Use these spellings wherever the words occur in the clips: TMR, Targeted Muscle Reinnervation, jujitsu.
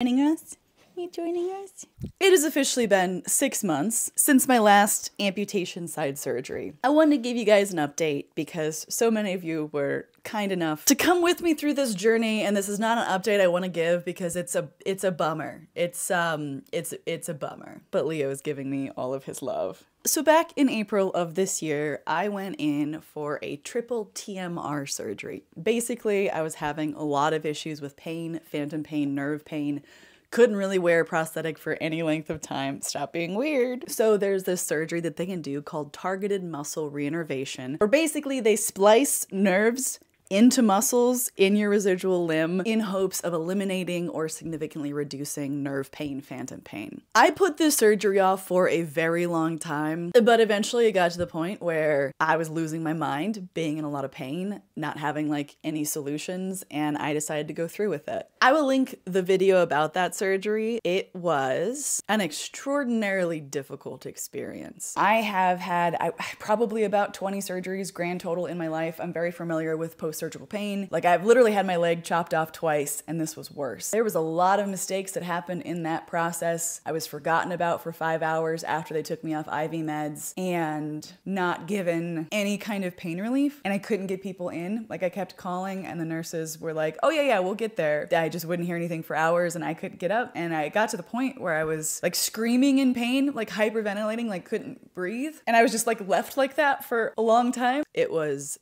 Are you joining us? It has officially been 6 months since my last amputation side surgery. I wanted to give you guys an update because so many of you were kind enough to come with me through this journey, and this is not an update I want to give because it's a bummer. It's a bummer. But Leo is giving me all of his love. So back in April of this year, I went in for a triple TMR surgery. Basically, I was having a lot of issues with pain, phantom pain, nerve pain. Couldn't really wear a prosthetic for any length of time. Stop being weird. So there's this surgery that they can do called Targeted Muscle Reinnervation, or basically they splice nerves into muscles in your residual limb in hopes of eliminating or significantly reducing nerve pain, phantom pain. I put this surgery off for a very long time, but eventually it got to the point where I was losing my mind, being in a lot of pain, not having like any solutions, and I decided to go through with it. I will link the video about that surgery. It was an extraordinarily difficult experience. I have had probably about 20 surgeries grand total in my life. I'm very familiar with post-surgical pain. Like, I've literally had my leg chopped off twice, and this was worse. There was a lot of mistakes that happened in that process. I was forgotten about for 5 hours after they took me off IV meds and not given any kind of pain relief, and I couldn't get people in. Like, I kept calling and the nurses were like, oh yeah, we'll get there. I just wouldn't hear anything for hours and I couldn't get up, and I got to the point where I was like screaming in pain, like hyperventilating, like couldn't breathe, and I was just like left like that for a long time. It was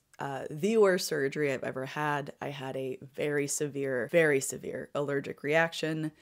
the worst surgery I've ever had. I had a very severe allergic reaction.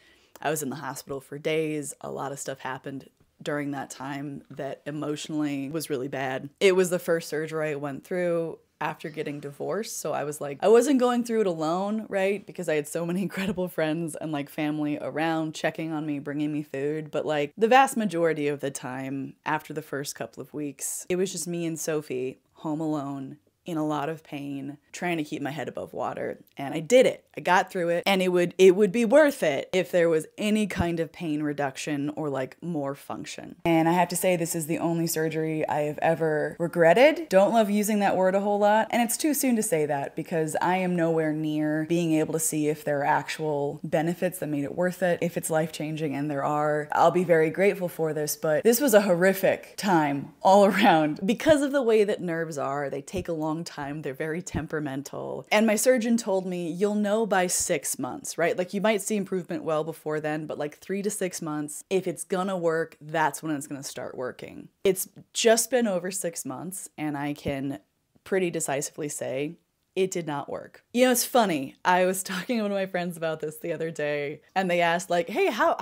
I was in the hospital for days. A lot of stuff happened during that time that emotionally was really bad. It was the first surgery I went through after getting divorced, so I was like, I wasn't going through it alone, right? Because I had so many incredible friends and like family around checking on me, bringing me food, but like the vast majority of the time after the first couple of weeks, it was just me and Sophie home alone in a lot of pain, trying to keep my head above water. And I did it. I got through it, and it would be worth it if there was any kind of pain reduction or like more function. And I have to say, this is the only surgery I have ever regretted. Don't love using that word a whole lot, and it's too soon to say that because I am nowhere near being able to see if there are actual benefits that made it worth it, if it's life-changing, and there are. I'll be very grateful for this, but this was a horrific time all around. Because of the way that nerves are, they take a long time, they're very temperamental. And my surgeon told me, you'll know by 6 months, right? Like, you might see improvement well before then, but like 3 to 6 months, if it's gonna work, that's when it's gonna start working. It's just been over 6 months, and I can pretty decisively say it did not work. You know, it's funny. I was talking to one of my friends about this the other day, and they asked like, hey, how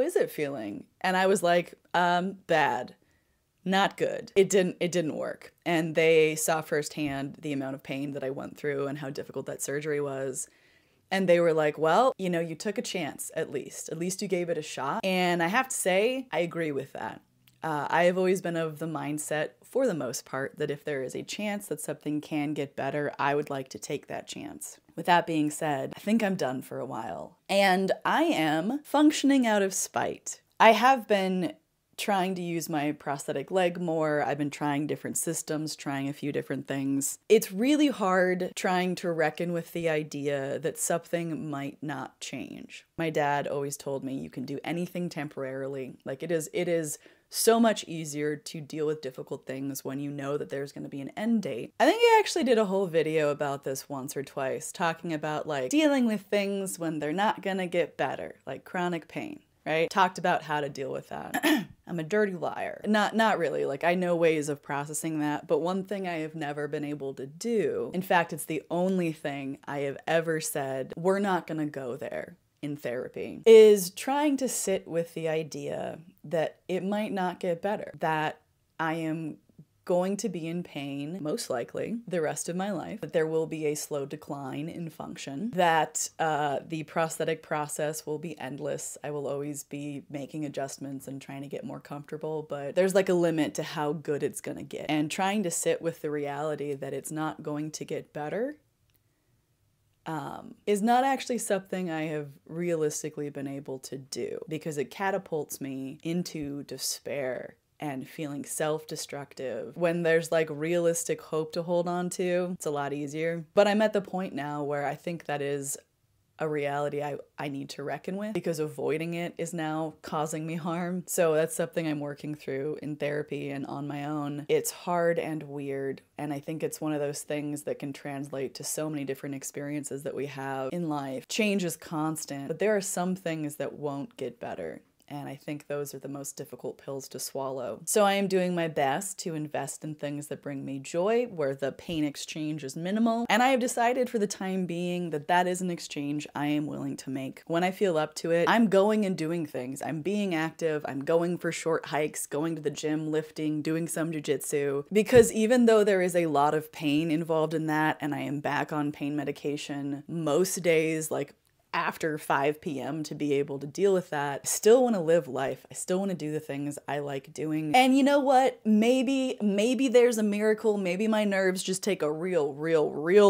is it feeling? And I was like, bad. Not good. It didn't work. And they saw firsthand the amount of pain that I went through and how difficult that surgery was. And they were like, well, you know, you took a chance at least. At least you gave it a shot. And I have to say, I agree with that. I have always been of the mindset, for the most part, that if there is a chance that something can get better, I would like to take that chance. With that being said, I think I'm done for a while. And I am functioning out of spite. I have been trying to use my prosthetic leg more. I've been trying different systems, trying a few different things. It's really hard trying to reckon with the idea that something might not change. My dad always told me you can do anything temporarily. Like, it is so much easier to deal with difficult things when you know that there's going to be an end date. I think I actually did a whole video about this once or twice, talking about like dealing with things when they're not going to get better, like chronic pain, right? Talked about how to deal with that. I'm a dirty liar. Not really, like I know ways of processing that, but one thing I have never been able to do, in fact, it's the only thing I have ever said, we're not gonna go there in therapy, is trying to sit with the idea that it might not get better, that I am going to be in pain, most likely, the rest of my life, that there will be a slow decline in function, that the prosthetic process will be endless. I will always be making adjustments and trying to get more comfortable, but there's like a limit to how good it's gonna get. And trying to sit with the reality that it's not going to get better is not actually something I have realistically been able to do, because it catapults me into despair and feeling self-destructive. When there's like realistic hope to hold on to, it's a lot easier. But I'm at the point now where I think that is a reality I need to reckon with, because avoiding it is now causing me harm. So that's something I'm working through in therapy and on my own. It's hard and weird, and I think it's one of those things that can translate to so many different experiences that we have in life. Change is constant, but there are some things that won't get better. And I think those are the most difficult pills to swallow. So I am doing my best to invest in things that bring me joy, where the pain exchange is minimal. And I have decided for the time being that that is an exchange I am willing to make. When I feel up to it, I'm going and doing things. I'm being active, I'm going for short hikes, going to the gym, lifting, doing some jujitsu. Because even though there is a lot of pain involved in that, and I am back on pain medication most days, like after 5 p.m. to be able to deal with that, I still want to live life. I still want to do the things I like doing. And you know what? Maybe there's a miracle. Maybe my nerves just take a real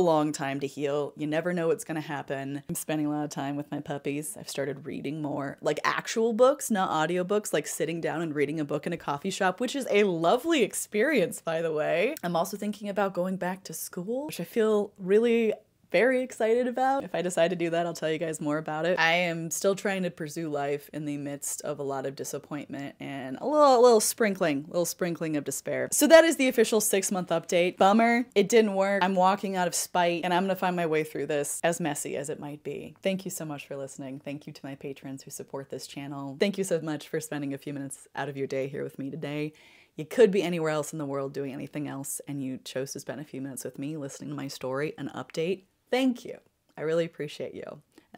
long time to heal. You never know what's going to happen. I'm spending a lot of time with my puppies. I've started reading more, like actual books, not audiobooks, like sitting down and reading a book in a coffee shop, which is a lovely experience, by the way. I'm also thinking about going back to school, which I feel really very excited about. If I decide to do that, I'll tell you guys more about it. I am still trying to pursue life in the midst of a lot of disappointment and a little sprinkling of despair. So that is the official 6-month update. Bummer, it didn't work. I'm walking out of spite, and I'm gonna find my way through this, as messy as it might be. Thank you so much for listening. Thank you to my patrons who support this channel. Thank you so much for spending a few minutes out of your day here with me today. You could be anywhere else in the world doing anything else, and you chose to spend a few minutes with me listening to my story and update. Thank you. I really appreciate you.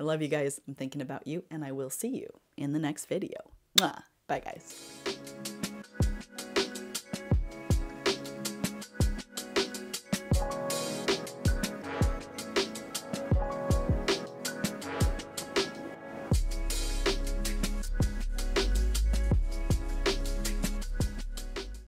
I love you guys. I'm thinking about you, and I will see you in the next video. Mwah. Bye, guys.